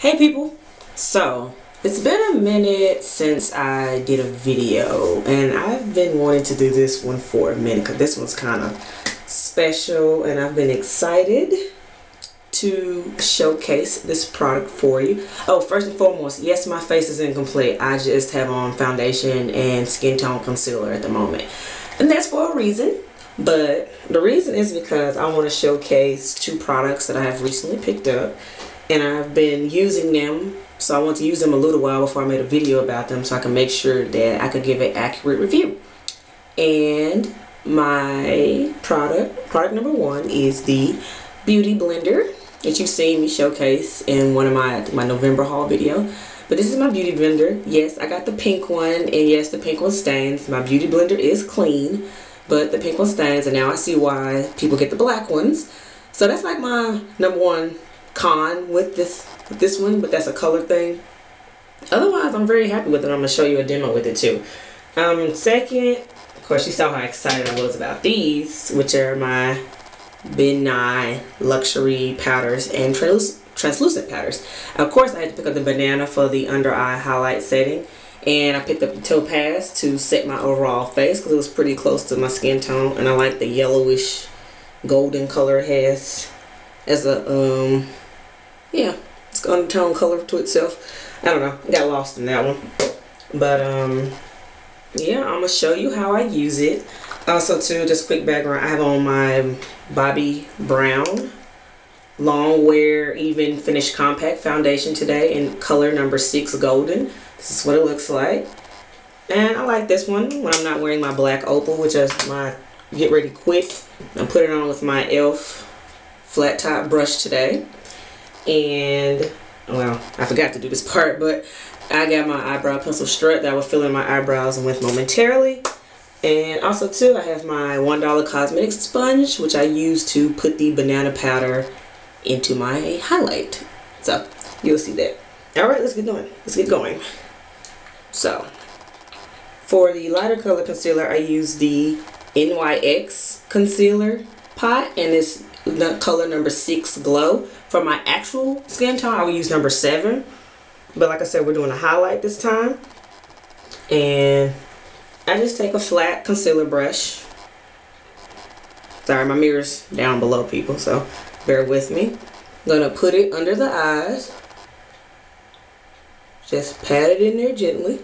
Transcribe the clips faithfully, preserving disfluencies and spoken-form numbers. Hey people, so it's been a minute since I did a video, and I've been wanting to do this one for a minute because this one's kind of special, and I've been excited to showcase this product for you. Oh, first and foremost, yes, my face is incomplete. I just have on foundation and skin tone concealer at the moment, and that's for a reason. But the reason is because I want to showcase two products that I have recently picked up. And I've been using them, so I want to use them a little while before I made a video about them so I can make sure that I could give an accurate review. And my product, product number one, is the Beauty Blender that you've seen me showcase in one of my, my November haul video. But this is my Beauty Blender. Yes, I got the pink one, and yes, the pink one stains. My Beauty Blender is clean, but the pink one stains, and now I see why people get the black ones. So that's like my number one con with this with this one, but that's a color thing. Otherwise, I'm very happy with it. I'm gonna show you a demo with it too. Um second, of course, you saw how excited I was about these, which are my Ben Nye luxury powders and trans translucent powders. Of course, I had to pick up the banana for the under eye highlight setting, and I picked up the topaz to set my overall face because it was pretty close to my skin tone, and I like the yellowish golden color it has as a um yeah, it's got an undertone color to itself. I don't know, I got lost in that one. But um, yeah, I'm gonna show you how I use it. Also, too, just quick background: I have on my Bobbi Brown long wear even finish compact foundation today in color number six golden. This is what it looks like, and I like this one when I'm not wearing my black opal, which is my get ready quick. I'm putting it on with my elf flat top brush today. And, well, I forgot to do this part, but I got my eyebrow pencil strut that I will fill in my eyebrows with momentarily. And also, too, I have my one dollar cosmetic sponge, which I use to put the banana powder into my highlight. So, you'll see that. Alright, let's get going. Let's get going. So, for the lighter color concealer, I use the N Y X concealer pot, and it's the color number six glow. For my actual skin tone, I will use number seven, but like I said, we're doing a highlight this time. And I just take a flat concealer brush. Sorry, my mirror's down below, people, so bear with me. I'm gonna put it under the eyes, just pat it in there gently.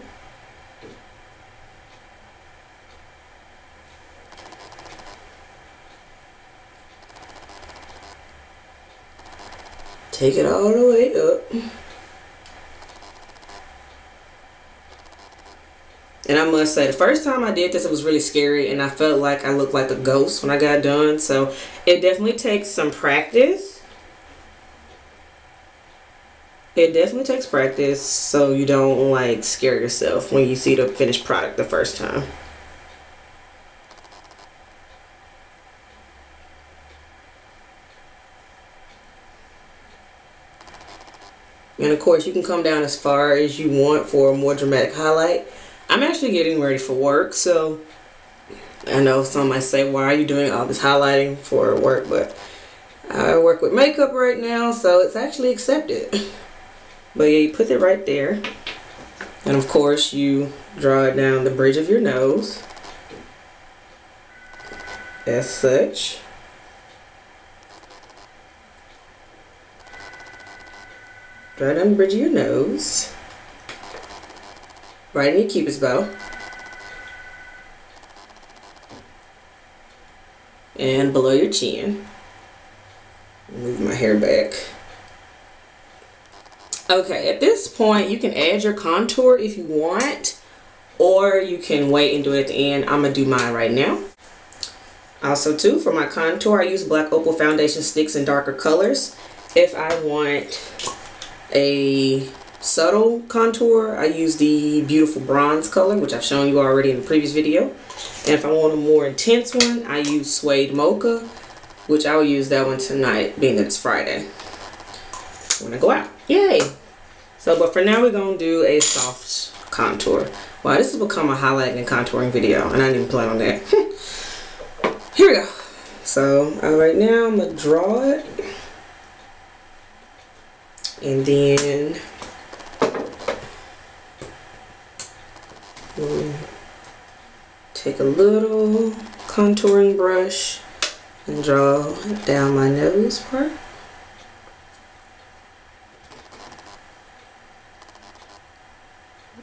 Take it all the way up. And I must say, the first time I did this, it was really scary, and I felt like I looked like a ghost when I got done. So it definitely takes some practice. It definitely takes practice so you don't like scare yourself when you see the finished product the first time. And of course, you can come down as far as you want for a more dramatic highlight. I'm actually getting ready for work, so I know some might say, why are you doing all this highlighting for work? But I work with makeup right now, so it's actually accepted. But yeah, you put it right there. And of course, you draw it down the bridge of your nose, as such. Draw down the bridge of your nose, right in your cupid's bow, and below your chin. Move my hair back. Okay, at this point, you can add your contour if you want, or you can wait and do it at the end. I'm gonna do mine right now. Also, too, for my contour, I use black opal foundation sticks in darker colors. If I want a subtle contour, I use the beautiful bronze color, which I've shown you already in the previous video. And if I want a more intense one, I use suede mocha, which I'll use that one tonight, being that it's Friday when I go out. Yay! So, but for now, we're gonna do a soft contour. Wow, this has become a highlighting and contouring video, and I didn't even plan on that. Here we go. So, all right, now I'm gonna draw it. And then we'll take a little contouring brush and draw down my nose part.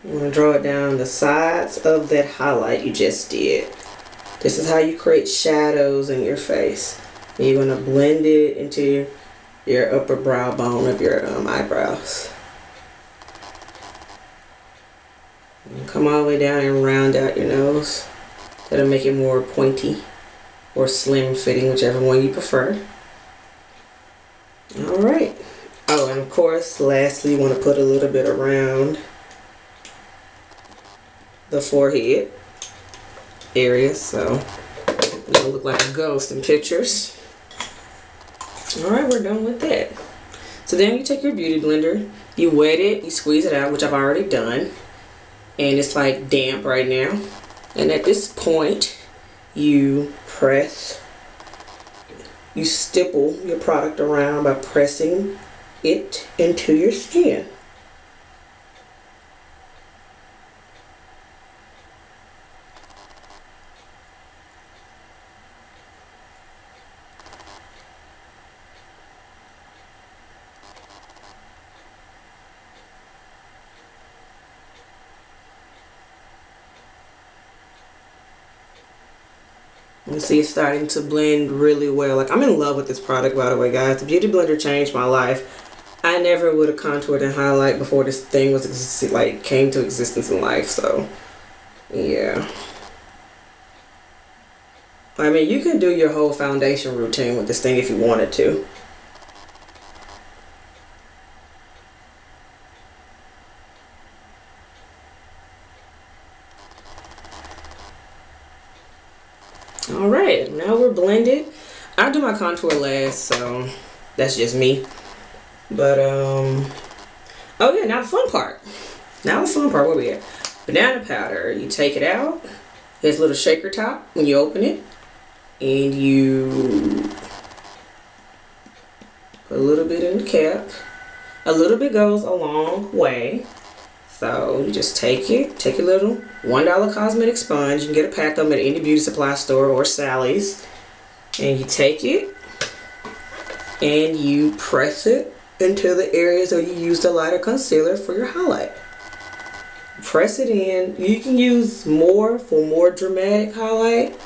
I'm going to draw it down the sides of that highlight you just did. This is how you create shadows in your face. And you're going to blend it into your, your upper brow bone of your um, eyebrows. And come all the way down and round out your nose. That'll make it more pointy or slim fitting, whichever one you prefer. Alright. Oh, and of course, lastly, you want to put a little bit around the forehead area, so it'll look like a ghost in pictures. Alright, we're done with that. So then you take your beauty blender, you wet it, you squeeze it out, which I've already done, and it's like damp right now. And at this point, you press, you stipple your product around by pressing it into your skin. You see it's starting to blend really well. Like, I'm in love with this product, by the way, guys. The Beauty Blender changed my life. I never would have contoured and highlight before this thing was like came to existence in life. So yeah, I mean, you can do your whole foundation routine with this thing if you wanted to. Alright, now we're blended. I'll do my contour last, so that's just me. But, um, oh yeah, now the fun part. Now the fun part, where we at? Banana powder. You take it out. There's a little shaker top when you open it. And you put a little bit in the cap. A little bit goes a long way. So you just take it, take a little one dollar cosmetic sponge. You can get a pack of them at any beauty supply store or Sally's. And you take it and you press it into the areas where you used a lighter concealer for your highlight. Press it in. You can use more for more dramatic highlight.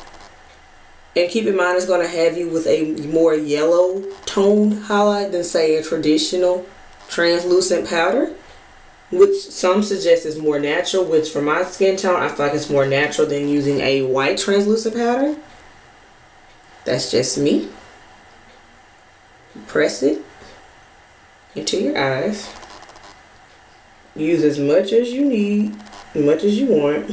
And keep in mind, it's going to have you with a more yellow toned highlight than, say, a traditional translucent powder, which some suggest is more natural, which for my skin tone, I feel like it's more natural than using a white translucent powder. That's just me. Press it into your eyes. Use as much as you need, as much as you want.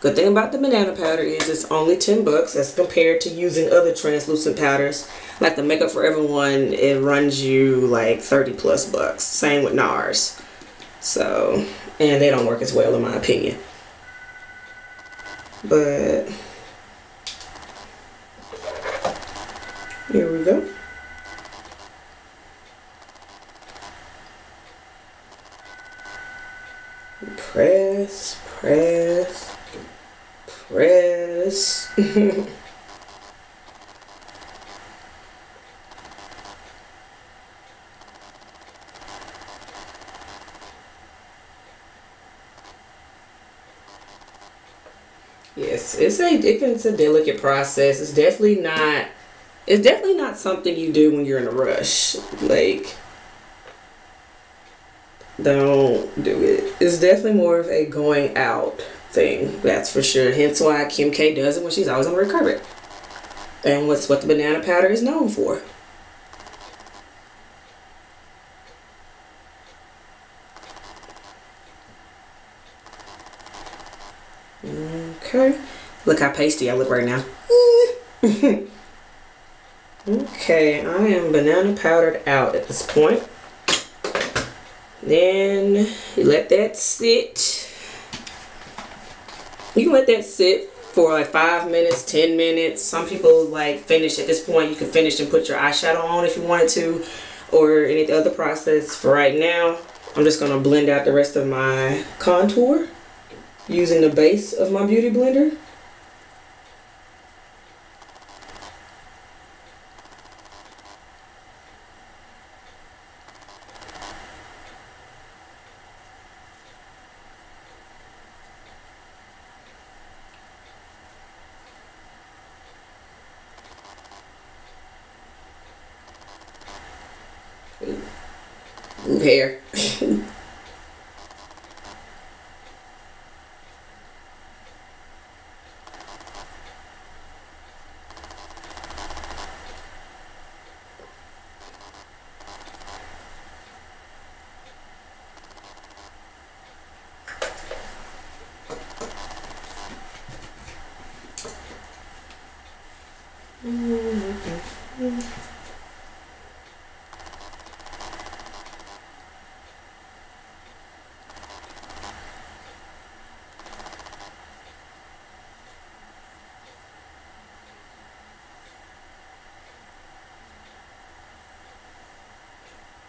Good thing about the banana powder is it's only ten bucks as compared to using other translucent powders. Like the Makeup Forever one, it runs you like thirty plus bucks. Same with NARS. So, and they don't work as well in my opinion. But here we go. Press, press, press. Yes, it's a it's a delicate process. It's definitely not it's definitely not something you do when you're in a rush. Like, don't do it. It's definitely more of a going out thing, that's for sure. Hence why Kim K does it when she's always on her carpet. And what's what the banana powder is known for. Okay. Look how pasty I look right now. Okay, I am banana powdered out at this point. Then you let that sit. You can let that sit for like five minutes, ten minutes. Some people like finish at this point. You can finish and put your eyeshadow on if you wanted to. or any other process. For right now, I'm just going to blend out the rest of my contour using the base of my Beauty Blender. Hair.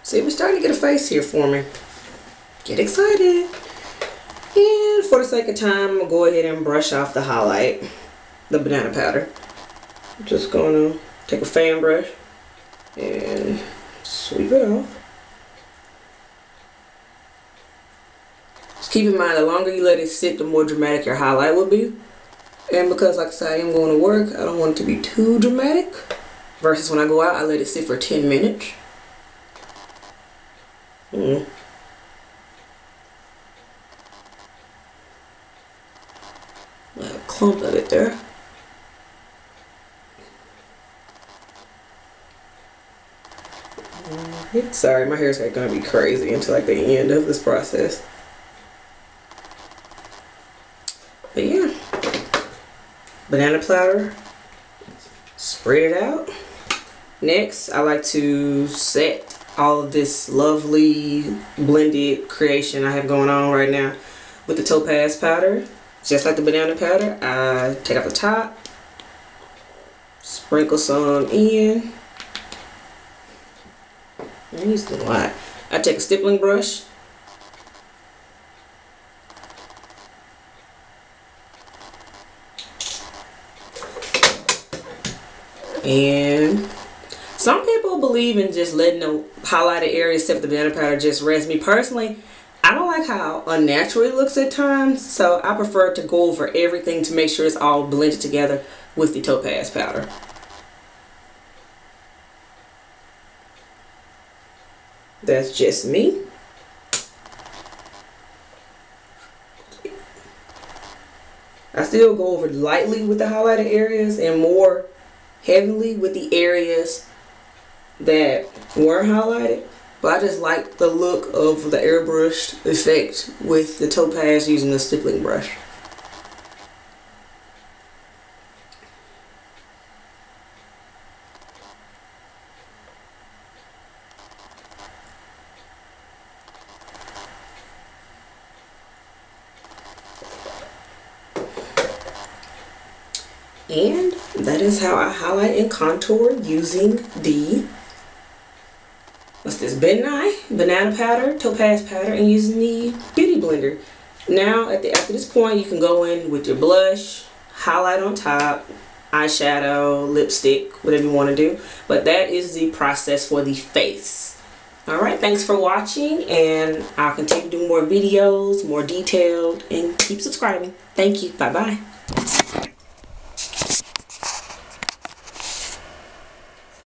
See, we're starting to get a face here for me. Get excited. And for the sake of time, I'm going to go ahead and brush off the highlight, the banana powder. I'm just going to take a fan brush and sweep it off. Just keep in mind, the longer you let it sit, the more dramatic your highlight will be. And because, like I said, I am going to work, I don't want it to be too dramatic. Versus when I go out, I let it sit for ten minutes. Mm. A clump of it there. Right. Sorry, my hair's gonna be crazy until like the end of this process. But yeah, banana platter. Spread it out. Next, I like to set all of this lovely blended creation I have going on right now with the topaz powder. Just like the banana powder, I take off the top, sprinkle some in. I used a lot. I take a stippling brush, and some people believe in just letting the highlighted area except the banana powder just rest. Me personally, I don't like how unnatural it looks at times, so I prefer to go over everything to make sure it's all blended together with the topaz powder. That's just me. I still go over lightly with the highlighted areas and more heavily with the areas that were highlighted, but I just like the look of the airbrushed effect with the topaz using the stippling brush. And that is how I highlight and contour using the What's this? Ben Nye banana powder, topaz powder, and using the Beauty Blender. Now, at the after this point, you can go in with your blush, highlight on top, eyeshadow, lipstick, whatever you want to do. But that is the process for the face. All right, thanks for watching, and I'll continue to do more videos, more detailed, and keep subscribing. Thank you. Bye bye.